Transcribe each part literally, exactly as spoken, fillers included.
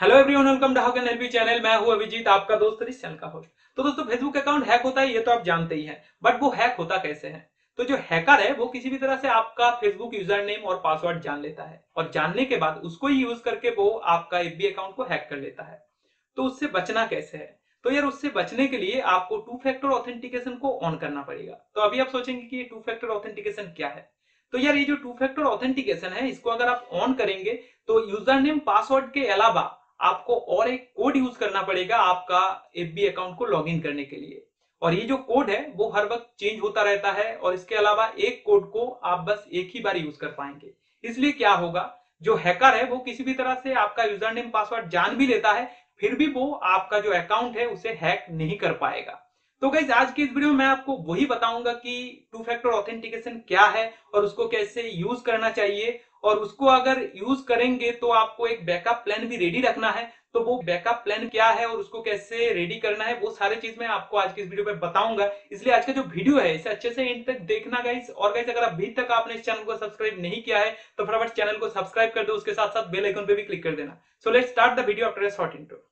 Hello everyone, welcome to how can I help you channel. मैं हूं अभिजीत, आपका दोस्त और इस चैनल का होस्ट। तो दोस्तों, फेसबुक अकाउंट हैक होता है ये तो आप जानते ही हैं, बट वो हैक होता कैसे है? तो जो हैकर है वो किसी भी तरह से आपका फेसबुक यूजर नेम और पासवर्ड जान लेता है और जानने के बाद उसको ही यूज करके वो आपका एफबी अकाउंट को हैक कर लेता है। तो उससे बचना कैसे है? तो यार, उससे बचने के लिए आपको टू फैक्टर ऑथेंटिकेशन को ऑन करना पड़ेगा। तो अभी आप सोचेंगे कि ये टू फैक्टर ऑथेंटिकेशन क्या है? तो यार, ये जो टू फैक्टर ऑथेंटिकेशन है इसको अगर आप ऑन करेंगे तो यूजर नेम पासवर्ड के अलावा आपको और एक कोड यूज करना पड़ेगा आपका एफबी अकाउंट को लॉगिन करने के लिए। और ये जो कोड है वो हर वक्त चेंज होता रहता है और इसके अलावा एक कोड को आप बस एक ही बार यूज कर पाएंगे। इसलिए क्या होगा, जो हैकर है वो किसी भी तरह से आपका यूजर नेम पासवर्ड जान भी लेता है, फिर भी वो आपका जो अकाउंट है उसे हैक नहीं कर पाएगा। तो गाइस, आज की इस वीडियो में मैं आपको वही बताऊंगा कि टू फैक्टर ऑथेंटिकेशन क्या है और उसको कैसे यूज करना चाहिए, और उसको अगर यूज करेंगे तो आपको एक बैकअप प्लान भी रेडी रखना है। तो वो बैकअप प्लान क्या है और उसको कैसे रेडी करना है, वो सारी चीज मैं आपको आज की इस वीडियो में बताऊंगा। इसलिए आज का जो वीडियो है इसे अच्छे से एंड तक देखना गाइस। और गाइस, अगर अभी तक आपने इस चैनल को सब्सक्राइब नहीं किया है तो फटाफट चैनल को सब्सक्राइब कर दो, उसके साथ साथ बेल आइकन पे भी क्लिक कर देना। So let's start the video after a short intro.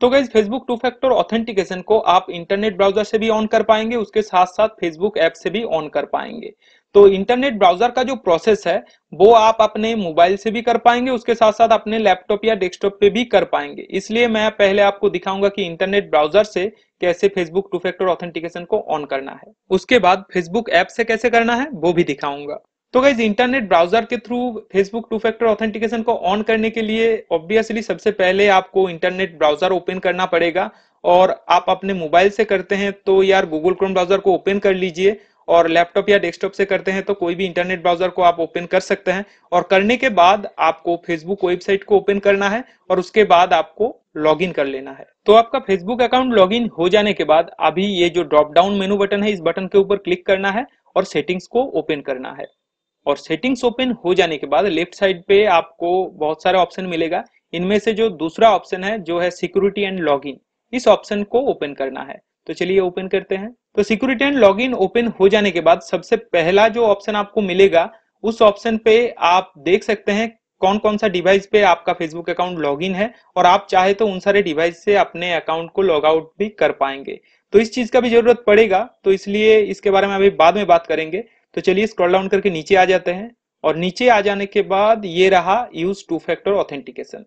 तो guys, Facebook two factor authentication को आप इंटरनेट ब्राउजर से भी ऑन कर पाएंगे, उसके साथ साथ फेसबुक ऐप से भी ऑन कर पाएंगे। तो इंटरनेट ब्राउजर का जो प्रोसेस है वो आप अपने मोबाइल से भी कर पाएंगे, उसके साथ साथ अपने लैपटॉप या डेस्कटॉप पे भी कर पाएंगे। इसलिए मैं पहले आपको दिखाऊंगा कि इंटरनेट ब्राउजर से कैसे फेसबुक टू फैक्टर ऑथेंटिकेशन को ऑन करना है, उसके बाद फेसबुक ऐप से कैसे करना है वो भी दिखाऊंगा। तो गाइज, इंटरनेट ब्राउजर के through Facebook two factor authentication को ऑन करने के लिए ऑब्वियसली सबसे पहले आपको इंटरनेट ब्राउजर ओपन करना पड़ेगा। और आप अपने मोबाइल से करते हैं तो यार गूगल क्रोम ब्राउजर को ओपन कर लीजिए, और लैपटॉप या डेस्कटॉप से करते हैं तो कोई भी इंटरनेट ब्राउजर को आप ओपन कर सकते हैं। और करने के बाद आपको फेसबुक वेबसाइट को ओपन करना है और उसके बाद आपको लॉगिन कर लेना है। तो आपका फेसबुक अकाउंट लॉगिन हो जाने के बाद अभी ये जो ड्रॉप डाउन मेनू बटन है इस बटन के ऊपर क्लिक करना है और सेटिंग्स को ओपन करना है। और सेटिंग्स ओपन हो जाने के बाद लेफ्ट साइड पे आपको बहुत सारे ऑप्शन मिलेगा, इनमें से जो दूसरा ऑप्शन है जो है सिक्योरिटी एंड लॉगिन, इस ऑप्शन को ओपन करना है। तो चलिए ओपन करते हैं। तो सिक्योरिटी एंड लॉगिन ओपन हो जाने के बाद सबसे पहला जो ऑप्शन आपको मिलेगा उस ऑप्शन पे आप देख सकते हैं कौन कौन सा डिवाइस पे आपका फेसबुक अकाउंट लॉगिन है, और आप चाहे तो उन सारे डिवाइस से अपने अकाउंट को लॉग आउट भी कर पाएंगे। तो इस चीज का भी जरूरत पड़ेगा, तो इसलिए इसके बारे में अभी बाद में बात करेंगे। तो चलिए स्क्रॉल डाउन करके नीचे आ जाते हैं, और नीचे आ जाने के बाद ये रहा यूज टू फैक्टर ऑथेंटिकेशन।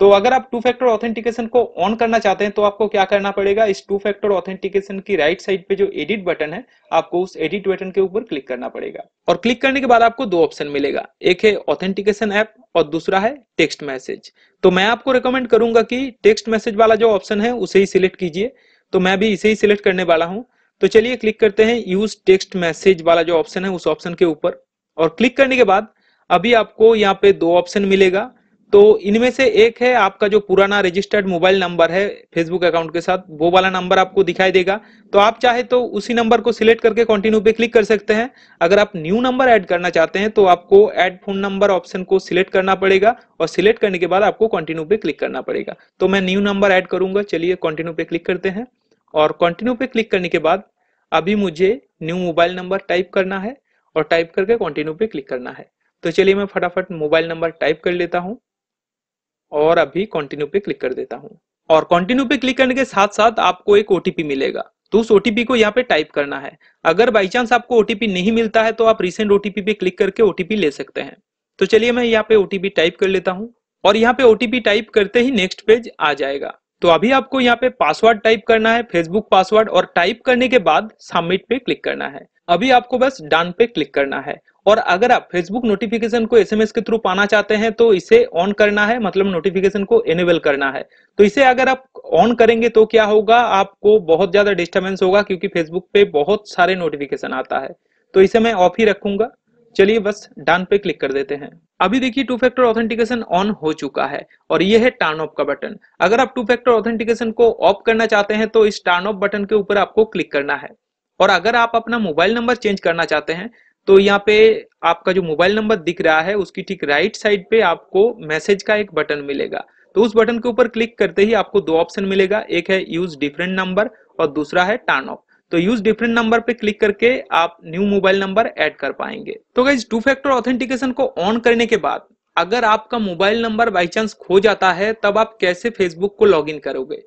तो अगर आप टू फैक्टर ऑथेंटिकेशन को ऑन करना चाहते हैं तो आपको क्या करना पड़ेगा, इस टू फैक्टर ऑथेंटिकेशन की राइट साइड पे जो एडिट बटन है आपको उस एडिट बटन के ऊपर क्लिक करना पड़ेगा। और क्लिक करने के बाद आपको दो ऑप्शन मिलेगा, एक है ऑथेंटिकेशन ऐप और दूसरा है टेक्स्ट मैसेज। तो मैं आपको रिकमेंड करूंगा कि टेक्स्ट मैसेज वाला जो ऑप्शन है उसे ही सिलेक्ट कीजिए, तो मैं भी इसे ही सिलेक्ट करने वाला हूँ। तो चलिए क्लिक करते हैं यूज टेक्स्ट मैसेज वाला जो ऑप्शन है उस ऑप्शन के ऊपर, और क्लिक करने के बाद अभी आपको यहाँ पे दो ऑप्शन मिलेगा। तो इनमें से एक है आपका जो पुराना रजिस्टर्ड मोबाइल नंबर है फेसबुक अकाउंट के साथ, वो वाला नंबर आपको दिखाई देगा। तो आप चाहे तो उसी नंबर को सिलेक्ट करके कंटिन्यू पे क्लिक कर सकते हैं। अगर आप न्यू नंबर ऐड करना चाहते हैं तो आपको ऐड फोन नंबर ऑप्शन को सिलेक्ट करना पड़ेगा, और सिलेक्ट करने के बाद आपको कंटिन्यू पे क्लिक करना पड़ेगा। तो मैं न्यू नंबर ऐड करूंगा, चलिए कंटिन्यू पे क्लिक करते हैं। और कंटिन्यू पे क्लिक करने के बाद अभी मुझे न्यू मोबाइल नंबर टाइप करना है, और टाइप करके कंटिन्यू पे क्लिक करना है। तो चलिए मैं फटाफट मोबाइल नंबर टाइप कर लेता हूं और अभी कंटिन्यू पे क्लिक कर देता हूं। और कंटिन्यू पे क्लिक करने के साथ साथ आपको एक ओटीपी मिलेगा, तो उस ओटीपी को यहाँ पे टाइप करना है। अगर बाई चांस आपको ओटीपी नहीं मिलता है तो आप रिसेंट ओटीपी पे क्लिक करके ओटीपी ले सकते हैं। तो चलिए मैं यहाँ पे ओटीपी टाइप कर लेता हूँ, और यहाँ पे ओटीपी टाइप करते ही नेक्स्ट पेज आ जाएगा। तो अभी आपको यहाँ पे पासवर्ड टाइप करना है, फेसबुक पासवर्ड, और टाइप करने के बाद सबमिट पे क्लिक करना है। अभी आपको बस डन पे क्लिक करना है। और अगर आप फेसबुक नोटिफिकेशन को एसएमएस के थ्रू पाना चाहते हैं तो इसे ऑन करना है, मतलब नोटिफिकेशन को एनेबल करना है। तो इसे अगर आप ऑन करेंगे तो क्या होगा, आपको बहुत ज्यादा डिस्टर्बेंस होगा क्योंकि फेसबुक पे बहुत सारे नोटिफिकेशन आता है। तो इसे मैं ऑफ ही रखूंगा। चलिए बस डन पे क्लिक कर देते हैं। अभी देखिए टू फैक्टर ऑथेंटिकेशन ऑन हो चुका है, और ये है टर्न ऑफ का बटन। अगर आप टू फैक्टर ऑथेंटिकेशन को ऑफ करना चाहते हैं तो इस टर्न ऑफ बटन के ऊपर आपको क्लिक करना है। और अगर आप अपना मोबाइल नंबर चेंज करना चाहते हैं तो यहाँ पे आपका जो मोबाइल नंबर दिख रहा है उसकी ठीक राइट साइड पे आपको मैसेज का एक बटन मिलेगा। तो उस बटन के ऊपर क्लिक करते ही आपको दो ऑप्शन मिलेगा, एक है यूज डिफरेंट नंबर और दूसरा है टर्न ऑफ। तो यूज डिफरेंट नंबर पे क्लिक करके आप न्यू मोबाइल नंबर ऐड कर पाएंगे। तो गाइस टू फैक्टर ऑथेंटिकेशन को ऑन करने के बाद अगर आपका मोबाइल नंबर बाय चांस खो जाता है तब आप कैसे फेसबुक को लॉगिन करोगे,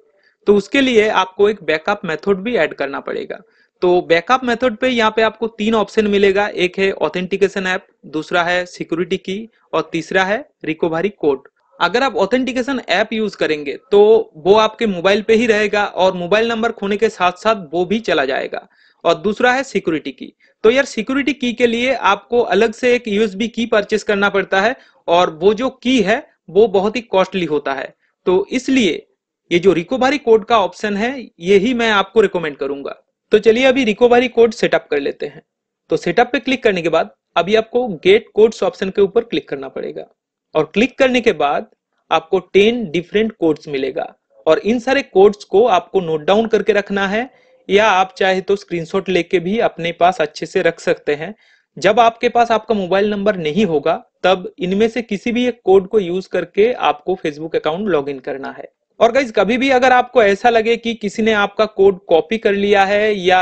तो उसके लिए आपको एक बैकअप मेथड भी ऐड करना पड़ेगा। तो बैकअप मेथड पे यहाँ पे आपको तीन ऑप्शन मिलेगा, एक है ऑथेंटिकेशन ऐप, दूसरा है सिक्योरिटी की और तीसरा है रिकवरी कोड। अगर आप ऑथेंटिकेशन ऐप यूज करेंगे तो वो आपके मोबाइल पे ही रहेगा और मोबाइल नंबर खोने के साथ साथ वो भी चला जाएगा, और दूसरा है सिक्योरिटी की। तो यार सिक्योरिटी की के लिए आपको अलग से एक यूएसबी की परचेस करना पड़ता है और वो जो की है वो बहुत ही कॉस्टली होता है, तो इसलिए ये जो रिकवरी कोड का ऑप्शन है यही मैं आपको रिकमेंड करूंगा। तो चलिए अभी रिकवरी कोड सेटअप कर लेते हैं। तो सेटअप पे क्लिक करने के बाद अभी आपको गेट कोड्स ऑप्शन के ऊपर क्लिक करना पड़ेगा और क्लिक करने के बाद आपको टेन डिफरेंट कोड्स मिलेगा और इन सारे कोड्स को आपको नोट डाउन करके रखना है, या आप चाहे तो स्क्रीनशॉट लेके भी अपने पास अच्छे से रख सकते हैं। जब आपके पास आपका मोबाइल नंबर नहीं होगा तब इनमें से किसी भी एक कोड को यूज करके आपको फेसबुक अकाउंट लॉग इन करना है। और गाइज कभी भी अगर आपको ऐसा लगे कि किसी ने आपका कोड कॉपी कर लिया है या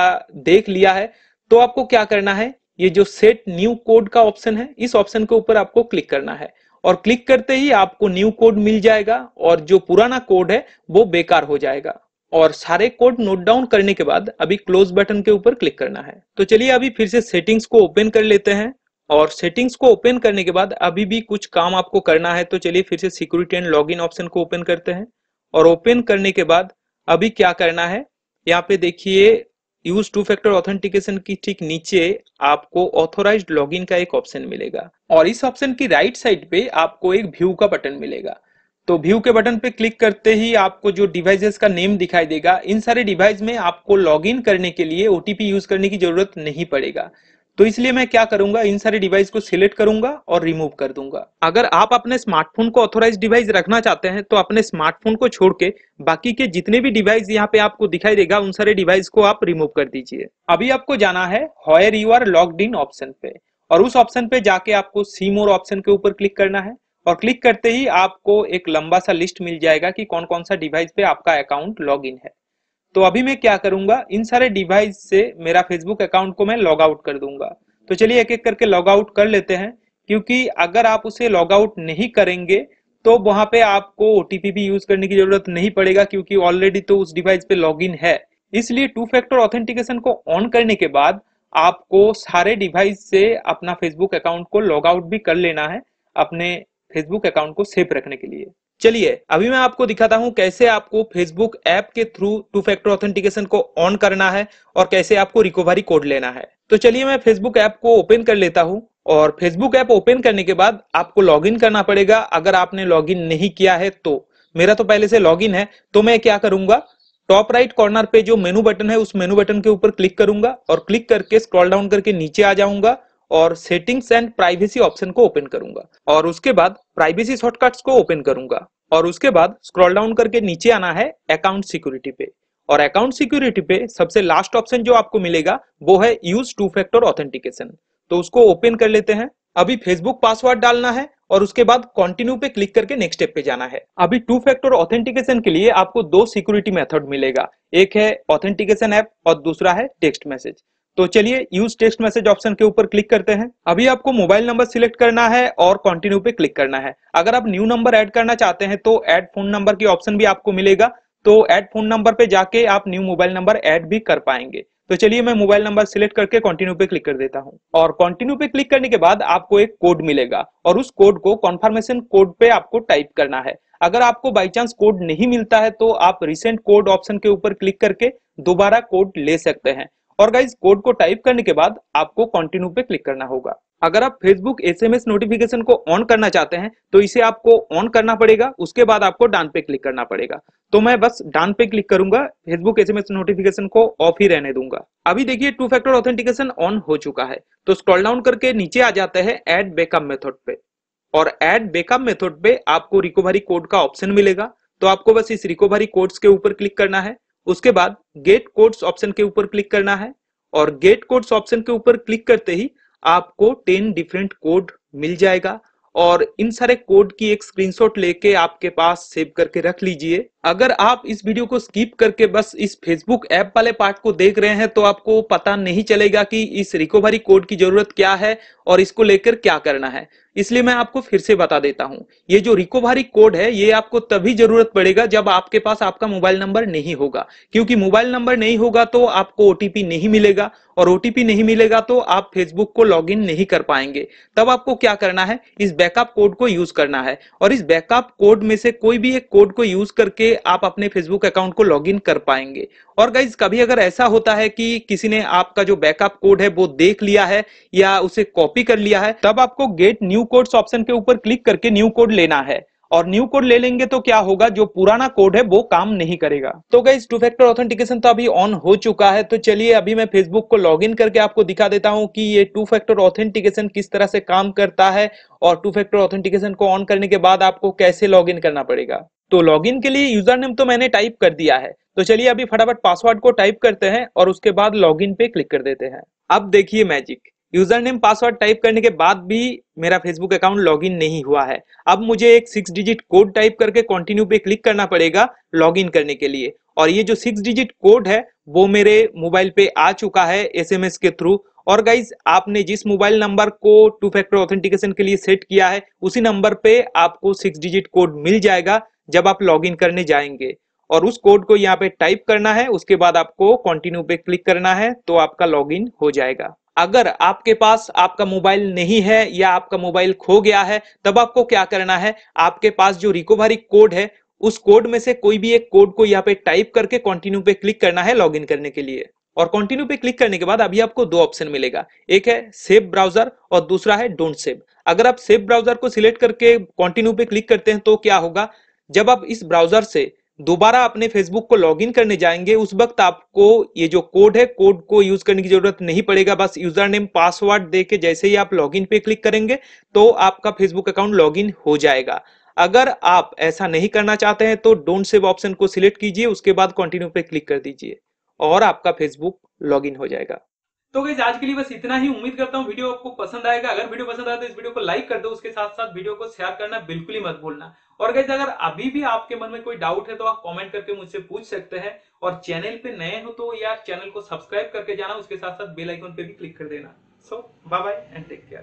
देख लिया है तो आपको क्या करना है, ये जो सेट न्यू कोड का ऑप्शन है इस ऑप्शन के ऊपर आपको क्लिक करना है और क्लिक करते ही आपको न्यू कोड मिल जाएगा और जो पुराना कोड है वो बेकार हो जाएगा। और सारे कोड नोट डाउन करने के बाद अभी क्लोज बटन के ऊपर क्लिक करना है। तो चलिए अभी फिर से सेटिंग्स को ओपन कर लेते हैं और सेटिंग्स को ओपन करने के बाद अभी भी कुछ काम आपको करना है। तो चलिए फिर से सिक्योरिटी एंड लॉगिन ऑप्शन को ओपन करते हैं और ओपन करने के बाद अभी क्या करना है, यहाँ पे देखिए यूज टू फैक्टर ऑथेंटिकेशन की ठीक नीचे आपको ऑथोराइज्ड लॉगिन का एक ऑप्शन मिलेगा और इस ऑप्शन की राइट साइड पे आपको एक व्यू का बटन मिलेगा। तो व्यू के बटन पे क्लिक करते ही आपको जो डिवाइसेस का नेम दिखाई देगा, इन सारे डिवाइस में आपको लॉगिन करने के लिए ओटीपी यूज करने की जरूरत नहीं पड़ेगा। तो इसलिए मैं क्या करूंगा, इन सारे डिवाइस को सिलेक्ट करूंगा और रिमूव कर दूंगा। अगर आप अपने स्मार्टफोन को ऑथोराइज्ड डिवाइस रखना चाहते हैं तो अपने स्मार्टफोन को छोड़ के बाकी के जितने भी डिवाइस यहाँ पे आपको दिखाई देगा उन सारे डिवाइस को आप रिमूव कर दीजिए। अभी आपको जाना है where you are logged in option पे और उस ऑप्शन पे जाके आपको सी मोर ऑप्शन के ऊपर क्लिक करना है और क्लिक करते ही आपको एक लंबा सा लिस्ट मिल जाएगा कि कौन कौन सा डिवाइस पे आपका अकाउंट लॉग इन है। तो अभी मैं क्या करूंगा, इन सारे डिवाइस से मेरा फेसबुक अकाउंट को मैं लॉग आउट कर दूंगा। तो चलिए एक एक करके लॉग आउट कर लेते हैं, क्योंकि अगर आप उसे लॉग आउट नहीं करेंगे तो वहां पे आपको ओटीपी भी यूज करने की जरूरत नहीं पड़ेगा, क्योंकि ऑलरेडी तो उस डिवाइस पे लॉग इन है। इसलिए टू फैक्टर ऑथेंटिकेशन को ऑन करने के बाद आपको सारे डिवाइस से अपना फेसबुक अकाउंट को लॉग आउट भी कर लेना है अपने फेसबुक अकाउंट को सेफ रखने के लिए। चलिए अभी मैं आपको दिखाता हूं कैसे आपको फेसबुक ऐप के थ्रू टू फैक्टर ऑथेंटिकेशन को ऑन करना है और कैसे आपको रिकवरी कोड लेना है। तो चलिए मैं फेसबुक ऐप को ओपन कर लेता हूं और फेसबुक ऐप ओपन करने के बाद आपको लॉगिन करना पड़ेगा। अगर आपने लॉगिन नहीं किया है तो मेरा तो पहले से लॉगिन है, तो मैं क्या करूंगा, टॉप राइट कॉर्नर पे जो मेनू बटन है उस मेनू बटन के ऊपर क्लिक करूंगा और क्लिक करके स्क्रॉल डाउन करके नीचे आ जाऊंगा और सेटिंग्स एंड प्राइवेसी ऑप्शन को ओपन करूंगा और उसके बाद प्राइवेसी शॉर्टकट्स को ओपन करूंगा और उसके बाद स्क्रॉल डाउन करके नीचे आना है अकाउंट सिक्योरिटी पे और अकाउंट सिक्योरिटी पे सबसे लास्ट ऑप्शन जो आपको मिलेगा वो है यूज टू फैक्टर ऑथेंटिकेशन। तो उसको ओपन कर लेते हैं। अभी फेसबुक पासवर्ड डालना है और उसके बाद कंटिन्यू पे क्लिक करके नेक्स्ट स्टेप पे जाना है। अभी टू फैक्टर ऑथेंटिकेशन के लिए आपको दो सिक्योरिटी मेथड मिलेगा, एक है ऑथेंटिकेशन ऐप और दूसरा है टेक्स्ट मैसेज। तो चलिए यूज टेक्स्ट मैसेज ऑप्शन के ऊपर क्लिक करते हैं। अभी आपको मोबाइल नंबर सिलेक्ट करना है और कंटिन्यू पे क्लिक करना है। अगर आप न्यू नंबर ऐड करना चाहते हैं तो ऐड फोन नंबर की ऑप्शन भी आपको मिलेगा, तो ऐड फोन नंबर पे जाके आप न्यू मोबाइल नंबर ऐड भी कर पाएंगे। तो चलिए मैं मोबाइल नंबर सिलेक्ट करके कंटिन्यू पे क्लिक कर देता हूँ और कंटिन्यू पे क्लिक करने के बाद आपको एक कोड मिलेगा और उस कोड को कॉन्फर्मेशन कोड पे आपको टाइप करना है। अगर आपको बाई चांस कोड नहीं मिलता है तो आप रिसेंट कोड ऑप्शन के ऊपर क्लिक करके दोबारा कोड ले सकते हैं। और गाइज कोड को टाइप करने के बाद आपको कंटिन्यू पे क्लिक करना होगा। अगर आप फेसबुक एसएमएस नोटिफिकेशन को ऑन करना चाहते हैं तो इसे आपको ऑन करना पड़ेगा, उसके बाद आपको डन पे क्लिक करना पड़ेगा। तो मैं बस डन पे क्लिक करूंगा, फेसबुक एसएमएस नोटिफिकेशन को ऑफ ही रहने दूंगा। अभी देखिए टू फैक्टर ऑथेंटिकेशन ऑन हो चुका है। तो स्क्रॉल डाउन करके नीचे आ जाते हैं ऐड बैकअप मेथड पे और ऐड बैकअप मेथड पे आपको रिकवरी कोड का ऑप्शन मिलेगा। तो आपको बस इस रिकवरी कोड्स के ऊपर क्लिक करना है, उसके बाद गेट कोड्स ऑप्शन के ऊपर क्लिक करना है और गेट कोड्स ऑप्शन के ऊपर क्लिक करते ही आपको टेन डिफरेंट कोड मिल जाएगा और इन सारे कोड की एक स्क्रीनशॉट लेके आपके पास सेव करके रख लीजिए। अगर आप इस वीडियो को स्किप करके बस इस फेसबुक ऐप वाले पार्ट को देख रहे हैं तो आपको पता नहीं चलेगा कि इस रिकवरी कोड की जरूरत क्या है और इसको लेकर क्या करना है, इसलिए मैं आपको फिर से बता देता हूं। ये जो रिकवरी कोड है ये आपको तभी जरूरत पड़ेगा जब आपके पास आपका मोबाइल नंबर नहीं होगा, क्योंकि मोबाइल नंबर नहीं होगा तो आपको ओटीपी नहीं मिलेगा और ओटीपी नहीं मिलेगा तो आप फेसबुक को लॉगिन नहीं कर पाएंगे। तब आपको क्या करना है, इस बैकअप कोड को यूज करना है और इस बैकअप कोड में से कोई भी एक कोड को यूज करके आप अपने फेसबुक अकाउंट को लॉगिन कर पाएंगे। और गाइज कभी अगर ऐसा होता है कि किसी ने आपका जो बैकअप कोड है वो देख लिया है या उसे कॉपी कर लिया है, तब आपको गेट न्यू कोड्स ऑप्शन के ऊपर क्लिक करके न्यू कोड लेना है और न्यू कोड ले लेंगे तो क्या होगा, जो पुराना कोड है वो काम नहीं करेगा। तो गाइस टू फैक्टर ऑथेंटिकेशन तो अभी ऑन हो चुका है, तो चलिए अभी मैं फेसबुक को लॉगिन करके आपको दिखा देता हूं कि ये टू फैक्टर ऑथेंटिकेशन किस तरह से काम करता है और टू फैक्टर ऑथेंटिकेशन को ऑन करने के बाद आपको कैसे लॉगिन करना पड़ेगा। तो लॉगिन के लिए यूजर नेम तो मैंने टाइप कर दिया है, तो चलिए अभी फटाफट पासवर्ड को टाइप करते हैं और उसके बाद लॉगिन पे क्लिक कर देते हैं। अब देखिए magic, user name password type करने के बाद भी मेरा फेसबुक अकाउंट लॉगिन नहीं हुआ है। अब मुझे एक सिक्स डिजिट कोड टाइप करके कंटिन्यू पे क्लिक करना पड़ेगा लॉगिन करने के लिए, और ये जो सिक्स डिजिट कोड है वो मेरे मोबाइल पे आ चुका है एसएमएस के थ्रू। और गाइज आपने जिस मोबाइल नंबर को टू फैक्टर ऑथेंटिकेशन के लिए सेट किया है उसी नंबर पे आपको सिक्स डिजिट कोड मिल जाएगा जब आप लॉगिन करने जाएंगे, और उस कोड को यहाँ पे टाइप करना है, उसके बाद आपको कंटिन्यू पे क्लिक करना है तो आपका लॉगिन हो जाएगा। अगर आपके पास आपका मोबाइल नहीं है या आपका मोबाइल खो गया है तब आपको क्या करना है, आपके पास जो रिकवरी कोड है उस कोड में से कोई भी एक कोड को यहाँ पे टाइप करके कंटिन्यू पे क्लिक करना है लॉगिन करने के लिए। और कंटिन्यू पे क्लिक करने के बाद अभी आपको दो ऑप्शन मिलेगा, एक है सेव ब्राउजर और दूसरा है डोंट सेव। अगर आप सेव ब्राउजर को सिलेक्ट करके कंटिन्यू पे क्लिक करते हैं तो क्या होगा, जब आप इस ब्राउजर से दोबारा अपने फेसबुक को लॉगिन करने जाएंगे उस वक्त आपको ये जो कोड है कोड को यूज करने की जरूरत नहीं पड़ेगा। बस यूजर नेम पासवर्ड देके जैसे ही आप लॉगिन पे क्लिक करेंगे तो आपका फेसबुक अकाउंट लॉगिन हो जाएगा। अगर आप ऐसा नहीं करना चाहते हैं तो डोंट सेव ऑप्शन को सिलेक्ट कीजिए, उसके बाद कंटिन्यू पे क्लिक कर दीजिए और आपका फेसबुक लॉगिन हो जाएगा। तो गाइस आज के लिए बस इतना ही, उम्मीद करता हूँ वीडियो आपको पसंद आएगा। अगर वीडियो पसंद आए तो इस वीडियो को लाइक कर दो, उसके साथ साथ वीडियो को शेयर करना बिल्कुल ही मत भूलना। और गाइस अगर अभी भी आपके मन में कोई डाउट है तो आप कमेंट करके मुझसे पूछ सकते हैं, और चैनल पे नए हो तो यार चैनल को सब्सक्राइब करके जाना, उसके साथ साथ बेल आइकन पे भी क्लिक कर देना। So bye bye and take care.